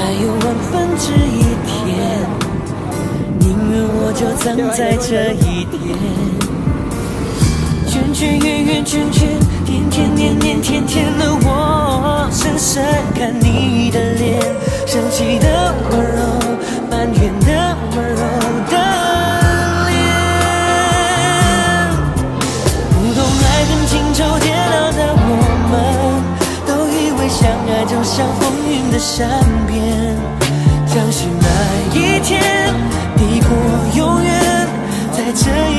还有1/10天，宁愿我就葬在这一天。圈圈圆圆圈圈，天天年年天天的我，深深看你的脸，生气的温柔，埋怨的温柔的脸。不懂爱恨情愁煎熬的我们，都以为相爱就像风云的善变。 相信那一天，抵过永远，在这。